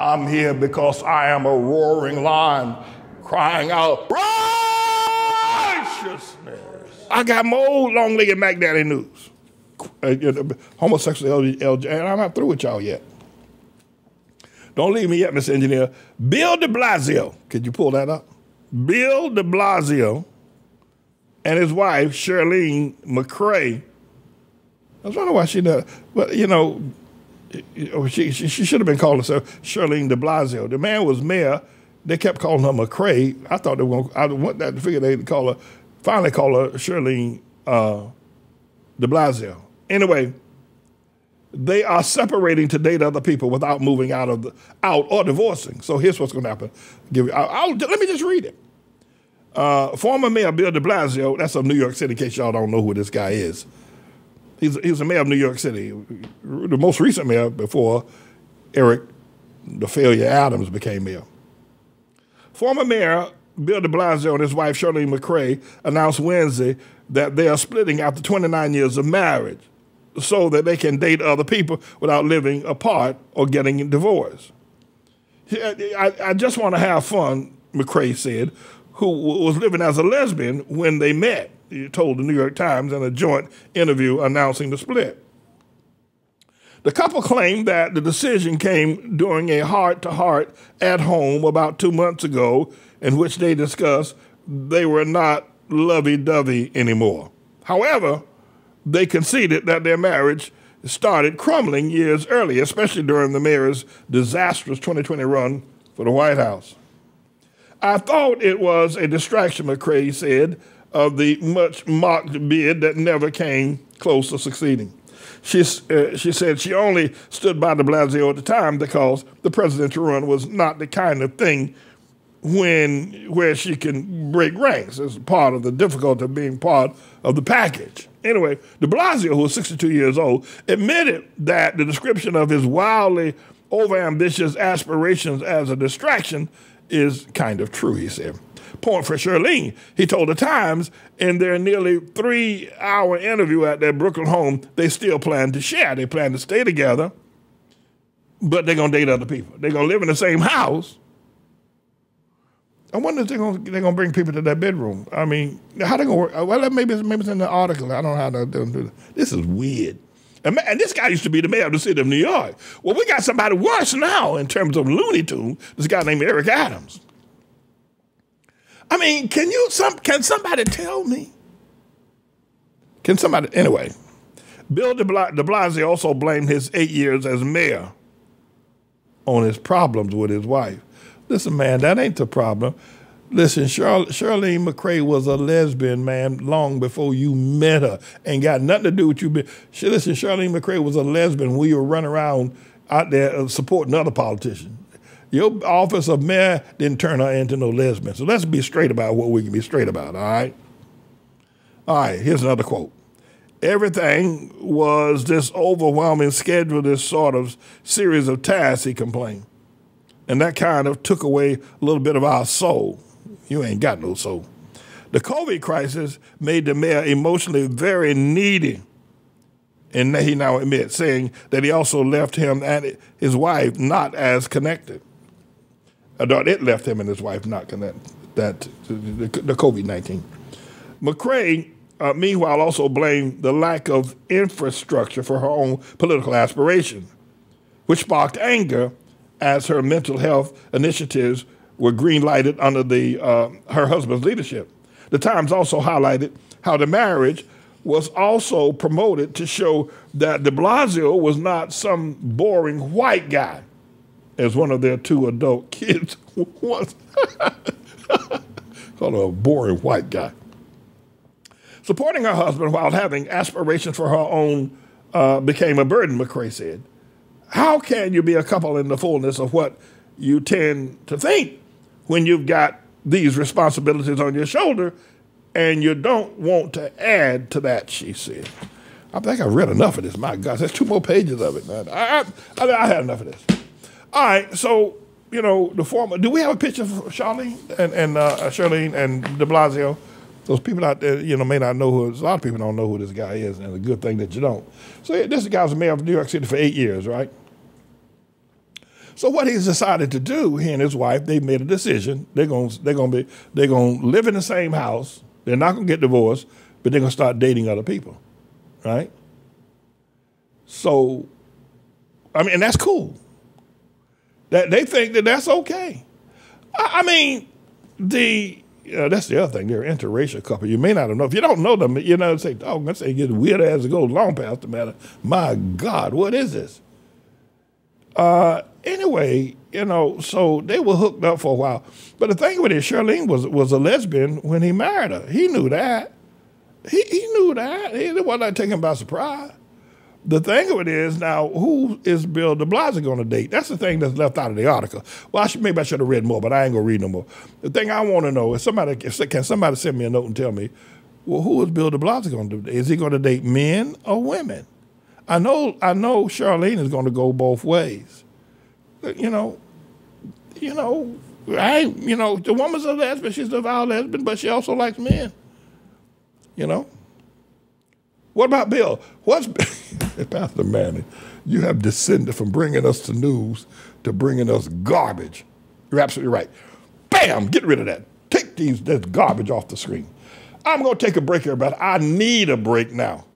I'm here because I am a roaring lion crying out, righteousness. I got my old long-legged Mac Daddy news. Homosexuality, and I'm not through with y'all yet. Don't leave me yet, Mr. Engineer. Bill de Blasio, could you pull that up? Bill de Blasio and his wife, Chirlane McCray. I was wondering why she does, but you know, she should have been calling herself Chirlane de Blasio. The man was mayor. They kept calling her McCray. I thought they were going to, I want that to figure they'd call her, finally call her Chirlane de Blasio. Anyway, they are separating to date other people without moving out of out or divorcing. So here's what's going to happen. Let me just read it. Former Mayor Bill de Blasio, that's of New York City, in case y'all don't know who this guy is. He was the mayor of New York City, the most recent mayor before Eric, the failure Adams, became mayor. Former Mayor Bill de Blasio and his wife, Chirlane McCray, announced Wednesday that they are splitting after 29 years of marriage so that they can date other people without living apart or getting divorced. I just want to have fun, McCray said, who was living as a lesbian when they met, he told the New York Times in a joint interview announcing the split. The couple claimed that the decision came during a heart-to-heart at home about 2 months ago in which they discussed they were not lovey-dovey anymore. However, they conceded that their marriage started crumbling years earlier, especially during the mayor's disastrous 2020 run for the White House. I thought it was a distraction, McCray said, of the much mocked bid that never came close to succeeding. She said she only stood by de Blasio at the time because the presidential run was not the kind of thing where she can break ranks. It's part of the difficulty of being part of the package. Anyway, de Blasio, who was 62 years old, admitted that the description of his wildly overambitious aspirations as a distraction is kind of true, he said. Point for Chirlane, he told the Times in their nearly 3-hour interview at their Brooklyn home, they still plan to share. They plan to stay together, but they're going to date other people. They're going to live in the same house. I wonder if they're going to bring people to their bedroom. I mean, how they going to work? Well, maybe it's in the article. I don't know how they're going to do that. This is weird. And this guy used to be the mayor of the city of New York. Well, we got somebody worse now in terms of Looney Tunes, this guy named Eric Adams. I mean, can somebody tell me? Can somebody, anyway. Bill de Blasio also blamed his 8 years as mayor on his problems with his wife. Listen, man, that ain't the problem. Listen, Chirlane McCray was a lesbian, man, long before you met her. Ain't got nothing to do with you. Listen, Chirlane McCray was a lesbian. We were running around out there supporting other politicians. Your office of mayor didn't turn her into no lesbian. So let's be straight about what we can be straight about, all right? All right, here's another quote. Everything was this overwhelming schedule, this sort of series of tasks, he complained. And that kind of took away a little bit of our soul. You ain't got no soul. The COVID crisis made the mayor emotionally very needy. And he now admits, saying that he also left him and his wife not as connected. It left him and his wife not connected, the COVID-19. McCray, meanwhile, also blamed the lack of infrastructure for her own political aspirations, which sparked anger as her mental health initiatives were green-lighted under her husband's leadership. The Times also highlighted how the marriage was also promoted to show that de Blasio was not some boring white guy, as one of their two adult kids was. Called a boring white guy. Supporting her husband while having aspirations for her own became a burden, McCray said. How can you be a couple in the fullness of what you tend to think when you've got these responsibilities on your shoulder? And you don't want to add to that, she said. I think I've read enough of this. My gosh, there's two more pages of it. I had enough of this. All right, so, you know, the former, do we have a picture for Chirlane Chirlane and de Blasio? Those people out there, you know, may not know who, a lot of people don't know who this guy is, and it's a good thing that you don't. So this guy was mayor of New York City for 8 years, right? So what he's decided to do, he and his wife, they made a decision. They're gonna live in the same house. They're not gonna get divorced, but they're gonna start dating other people, right? So, I mean, and that's cool. That they think that that's okay. That's the other thing. They're an interracial couple. You may not have known. If you don't know them, you know, say, oh, I'm going to say, get weird as it goes long past the matter. My God, what is this? Anyway, you know, so they were hooked up for a while. But the thing with it, Chirlane was a lesbian when he married her. He knew that. He knew that. It wasn't like taken by surprise. The thing of it is now, who is Bill de Blasio going to date? That's the thing that's left out of the article. Well, maybe I should have read more, but I ain't going to read no more. The thing I want to know is can somebody send me a note and tell me, well, who is Bill de Blasio going to date? Is he going to date men or women? I know Chirlane is going to go both ways. You know, the woman's a lesbian. She's a vile lesbian, but she also likes men. You know? What about Bill? Pastor Manning, you have descended from bringing us the news to bringing us garbage. You're absolutely right. Bam! Get rid of that. Take this garbage off the screen. I'm going to take a break here, but I need a break now.